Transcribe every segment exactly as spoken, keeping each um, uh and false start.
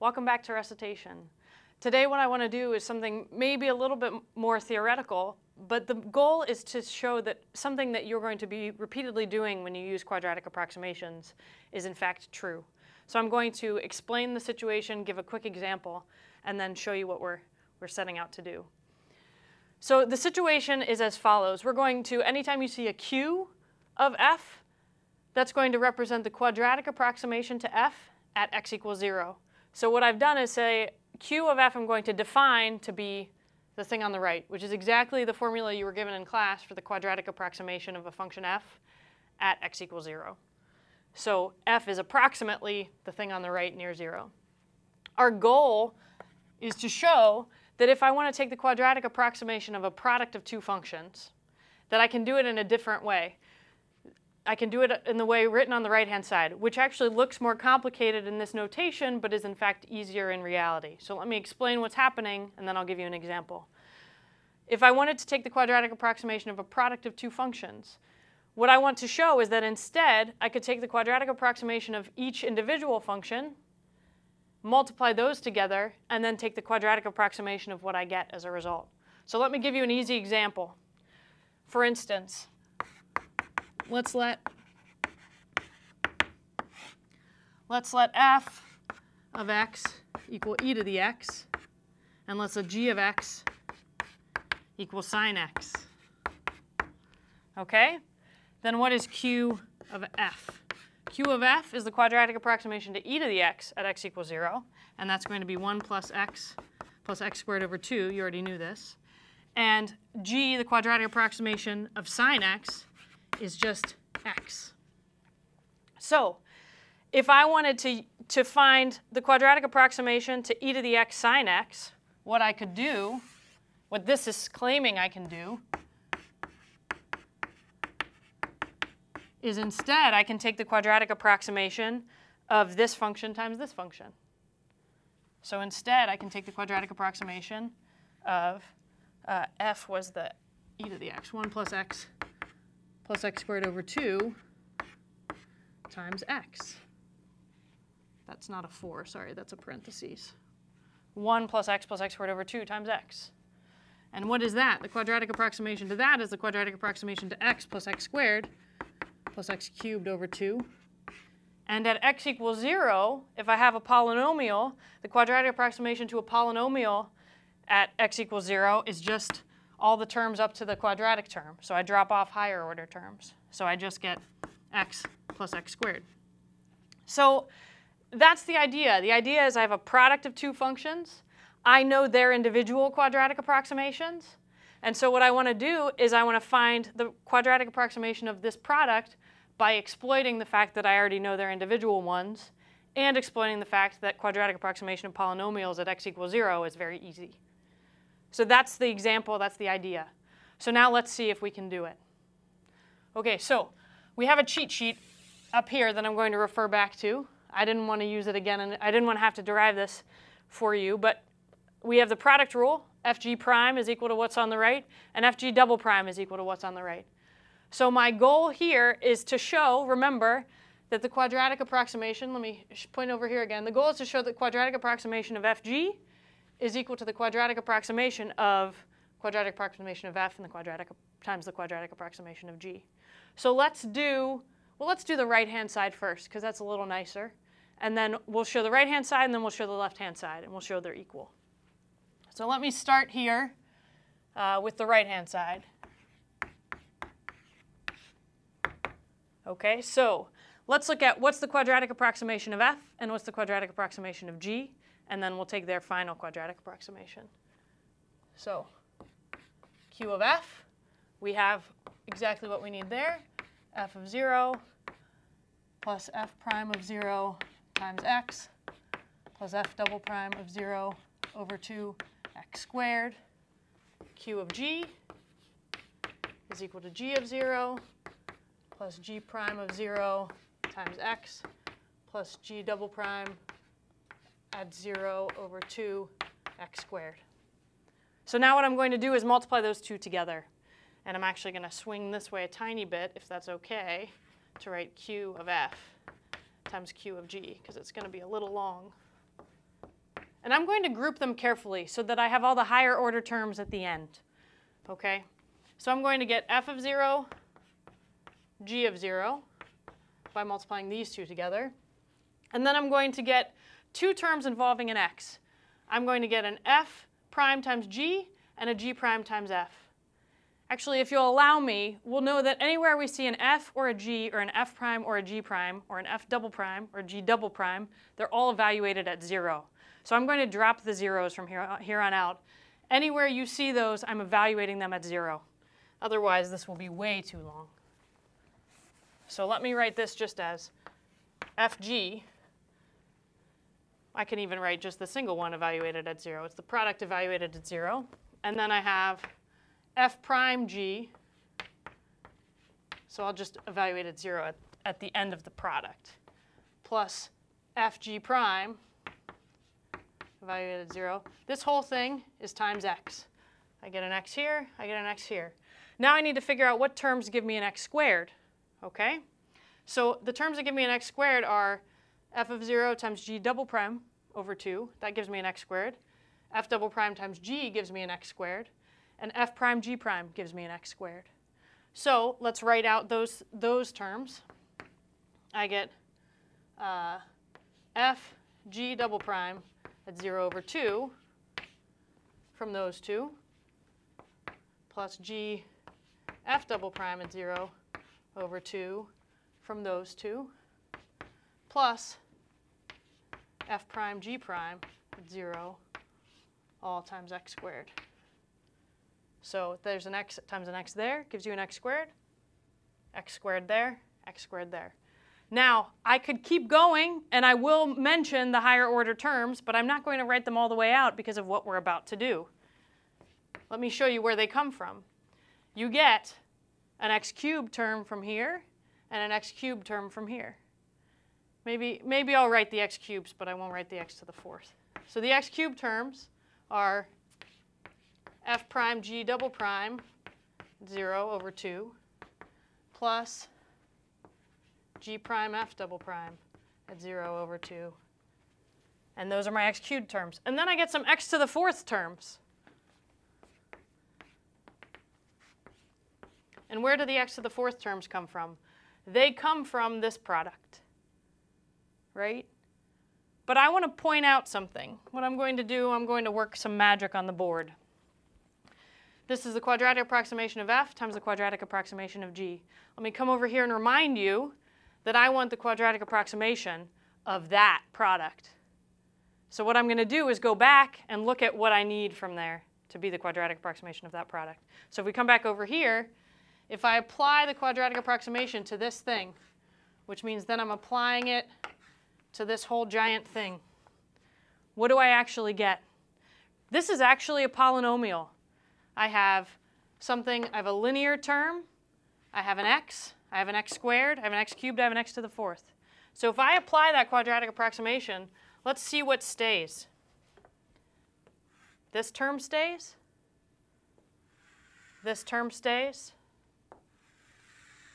Welcome back to recitation. Today what I want to do is something maybe a little bit more theoretical, but the goal is to show that something that you're going to be repeatedly doing when you use quadratic approximations is in fact true. So I'm going to explain the situation, give a quick example, and then show you what we're, we're setting out to do. So the situation is as follows. We're going to, anytime you see a Q of f, that's going to represent the quadratic approximation to f at x equals zero. So what I've done is say Q of f I'm going to define to be the thing on the right, which is exactly the formula you were given in class for the quadratic approximation of a function f at x equals zero. So f is approximately the thing on the right near zero. Our goal is to show that if I want to take the quadratic approximation of a product of two functions, that I can do it in a different way. I can do it in the way written on the right-hand side, which actually looks more complicated in this notation, but is in fact easier in reality. So let me explain what's happening, and then I'll give you an example. If I wanted to take the quadratic approximation of a product of two functions, what I want to show is that instead, I could take the quadratic approximation of each individual function, multiply those together, and then take the quadratic approximation of what I get as a result. So let me give you an easy example. For instance, Let's let, let's let f of x equal e to the x, and let's let g of x equal sine x. OK? Then what is q of f? Q of f is the quadratic approximation to e to the x at x equals zero. And that's going to be one plus x plus x squared over two. You already knew this. And g, the quadratic approximation of sine x, is just x. So if I wanted to, to find the quadratic approximation to e to the x sine x, what I could do, what this is claiming I can do, is instead I can take the quadratic approximation of this function times this function. So instead I can take the quadratic approximation of uh, f was the e to the x, one plus x plus x squared over two times x. That's not a four, sorry, that's a parentheses. one plus x plus x squared over two times x. And what is that? The quadratic approximation to that is the quadratic approximation to x plus x squared plus x cubed over two. And at x equals zero, if I have a polynomial, the quadratic approximation to a polynomial at x equals zero is just all the terms up to the quadratic term. So I drop off higher order terms. So I just get x plus x squared. So that's the idea. The idea is I have a product of two functions. I know their individual quadratic approximations. And so what I want to do is I want to find the quadratic approximation of this product by exploiting the fact that I already know their individual ones and exploiting the fact that quadratic approximation of polynomials at x equals zero is very easy. So that's the example, that's the idea. So now let's see if we can do it. OK, so we have a cheat sheet up here that I'm going to refer back to. I didn't want to use it again, and I didn't want to have to derive this for you. But we have the product rule. F G prime is equal to what's on the right, and F G double prime is equal to what's on the right. So my goal here is to show, remember, that the quadratic approximation, let me point over here again. The goal is to show the quadratic approximation of F G is equal to the quadratic approximation of quadratic approximation of f and the quadratic times the quadratic approximation of g. So let's do, well, let's do the right-hand side first, because that's a little nicer. And then we'll show the right-hand side, and then we'll show the left-hand side, and we'll show they're equal. So let me start here uh, with the right-hand side. OK, so let's look at what's the quadratic approximation of f and what's the quadratic approximation of g. And then we'll take their final quadratic approximation. So q of f, we have exactly what we need there, f of zero plus f prime of zero times x plus f double prime of zero over two x squared. Q of g is equal to g of zero plus g prime of zero times x plus g double prime at zero over two x squared. So now what I'm going to do is multiply those two together. And I'm actually going to swing this way a tiny bit, if that's OK, to write q of f times q of g, because it's going to be a little long. And I'm going to group them carefully so that I have all the higher order terms at the end. Okay? So I'm going to get f of zero, g of zero by multiplying these two together. And then I'm going to get two terms involving an x. I'm going to get an f prime times g and a g prime times f. Actually, if you'll allow me, we'll know that anywhere we see an f or a g or an f prime or a g prime or an f double prime or a g double prime, they're all evaluated at zero. So I'm going to drop the zeros from here, here on out. Anywhere you see those, I'm evaluating them at zero. Otherwise, this will be way too long. So let me write this just as fg. I can even write just the single one evaluated at zero. It's the product evaluated at zero. And then I have f prime g. So I'll just evaluate at zero at, at the end of the product. Plus fg prime evaluated at zero. This whole thing is times x. I get an x here, I get an x here. Now I need to figure out what terms give me an x squared, okay? So the terms that give me an x squared are f of zero times g double prime over two. That gives me an x squared. F double prime times g gives me an x squared. And f prime g prime gives me an x squared. So let's write out those, those terms. I get uh, f g double prime at zero over two from those two, plus g f double prime at zero over two from those two, plus f prime g prime at zero all times x squared. So there's an x times an x there, gives you an x squared, x squared there, x squared there. Now, I could keep going, and I will mention the higher order terms, but I'm not going to write them all the way out because of what we're about to do. Let me show you where they come from. You get an x cubed term from here and an x cubed term from here. Maybe, maybe I'll write the x cubes, but I won't write the x to the fourth. So the x cubed terms are f prime g double prime, zero over two, plus g prime f double prime at zero over two. And those are my x cubed terms. And then I get some x to the fourth terms. And where do the x to the fourth terms come from? They come from this product, right? But I want to point out something. What I'm going to do, I'm going to work some magic on the board. This is the quadratic approximation of f times the quadratic approximation of g. Let me come over here and remind you that I want the quadratic approximation of that product. So what I'm going to do is go back and look at what I need from there to be the quadratic approximation of that product. So if we come back over here, if I apply the quadratic approximation to this thing, which means then I'm applying it to this whole giant thing, what do I actually get? This is actually a polynomial. I have something, I have a linear term, I have an x, I have an x squared, I have an x cubed, I have an x to the fourth. So if I apply that quadratic approximation, let's see what stays. This term stays. This term stays.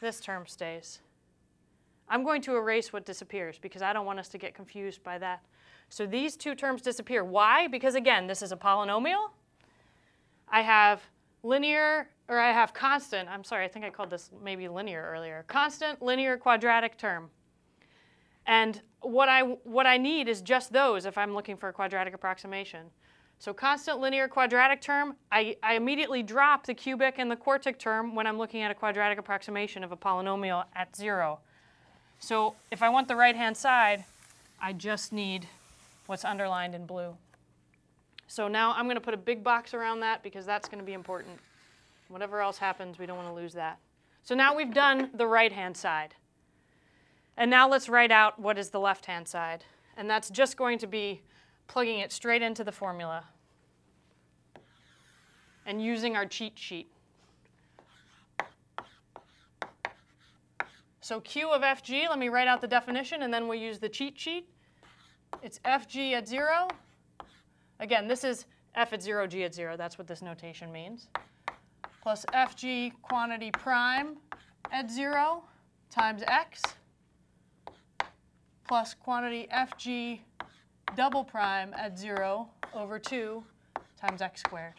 This term stays. I'm going to erase what disappears because I don't want us to get confused by that. So these two terms disappear. Why? Because again, this is a polynomial. I have linear, or I have constant, I'm sorry, I think I called this maybe linear earlier, constant linear quadratic term. And what I, what I need is just those if I'm looking for a quadratic approximation. So constant linear quadratic term, I, I immediately drop the cubic and the quartic term when I'm looking at a quadratic approximation of a polynomial at zero. So if I want the right-hand side, I just need what's underlined in blue. So now I'm going to put a big box around that because that's going to be important. Whatever else happens, we don't want to lose that. So now we've done the right-hand side. And now let's write out what is the left-hand side. And that's just going to be plugging it straight into the formula and using our cheat sheet. So Q of F G, let me write out the definition, and then we'll use the cheat sheet. It's F G at zero. Again, this is F at zero, G at zero. That's what this notation means. Plus F G quantity prime at zero times X plus quantity F G double prime at zero over two times x squared.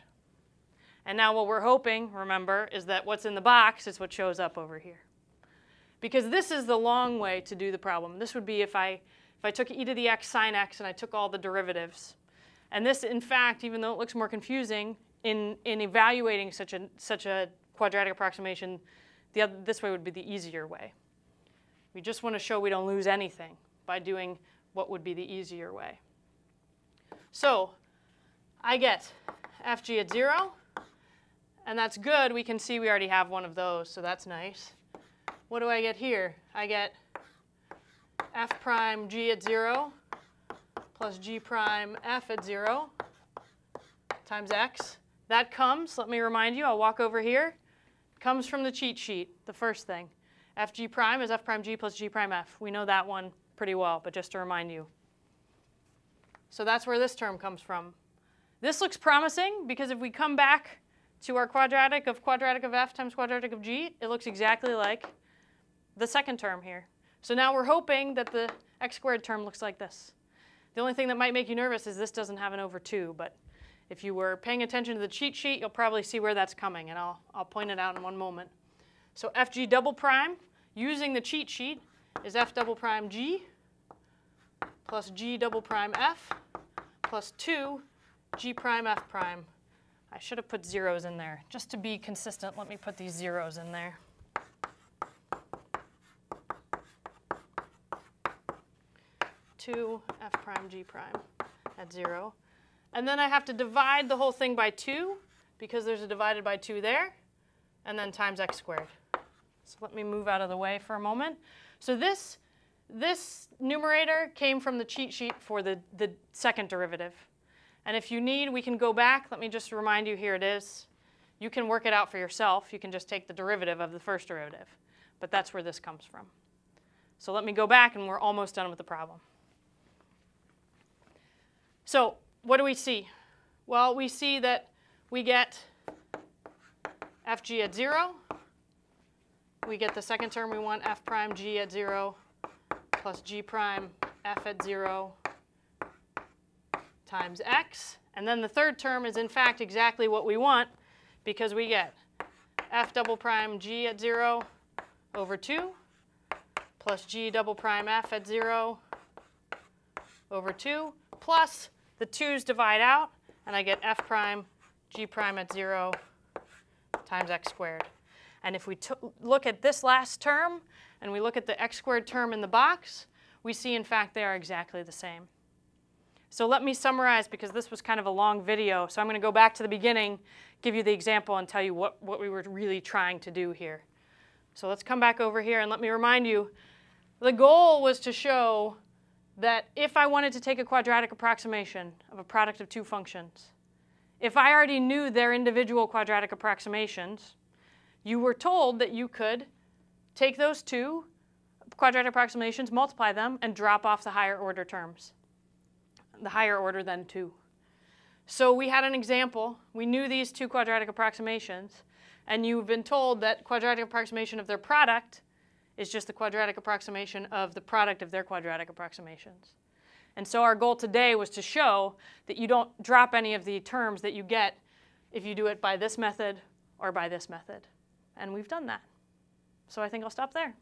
And now what we're hoping, remember, is that what's in the box is what shows up over here. Because this is the long way to do the problem. This would be if I, if I took e to the x sine x and I took all the derivatives. And this, in fact, even though it looks more confusing, in, in evaluating such a, such a quadratic approximation, the other, this way would be the easier way. We just want to show we don't lose anything by doing what would be the easier way. So I get f g at zero. And that's good. We can see we already have one of those, so that's nice. What do I get here? I get f prime g at zero plus g prime f at zero times x. That comes, let me remind you, I'll walk over here, comes from the cheat sheet, the first thing. F g prime is f prime g plus g prime f. We know that one pretty well, but just to remind you. So that's where this term comes from. This looks promising because if we come back to our quadratic of quadratic of f times quadratic of g, it looks exactly like the second term here. So now we're hoping that the x squared term looks like this. The only thing that might make you nervous is this doesn't have an over two, but if you were paying attention to the cheat sheet, you'll probably see where that's coming, and I'll, I'll point it out in one moment. So f g double prime, using the cheat sheet, is f double prime g plus g double prime f plus two g prime f prime. I should have put zeros in there. Just to be consistent, let me put these zeros in there. two f prime g prime at zero. And then I have to divide the whole thing by two, because there's a divided by two there, and then times x squared. So let me move out of the way for a moment. So this, this numerator came from the cheat sheet for the, the second derivative. And if you need, we can go back. Let me just remind you, here it is. You can work it out for yourself. You can just take the derivative of the first derivative. But that's where this comes from. So let me go back, and we're almost done with the problem. So what do we see? Well, we see that we get f g at zero. We get the second term we want, f prime g at zero plus g prime f at zero times x. And then the third term is, in fact, exactly what we want, because we get f double prime g at zero over two plus g double prime f at zero over two plus the twos divide out, and I get f prime g prime at zero times x squared. And if we look at this last term and we look at the x squared term in the box, we see, in fact, they are exactly the same. So let me summarize, because this was kind of a long video. So I'm going to go back to the beginning, give you the example, and tell you what, what we were really trying to do here. So let's come back over here, and let me remind you, the goal was to show that if I wanted to take a quadratic approximation of a product of two functions, if I already knew their individual quadratic approximations, you were told that you could take those two quadratic approximations, multiply them, and drop off the higher order terms. The higher order than two. So we had an example. We knew these two quadratic approximations, and you've been told that quadratic approximation of their product is just the quadratic approximation of the product of their quadratic approximations. And so our goal today was to show that you don't drop any of the terms that you get if you do it by this method or by this method. And we've done that. So I think I'll stop there.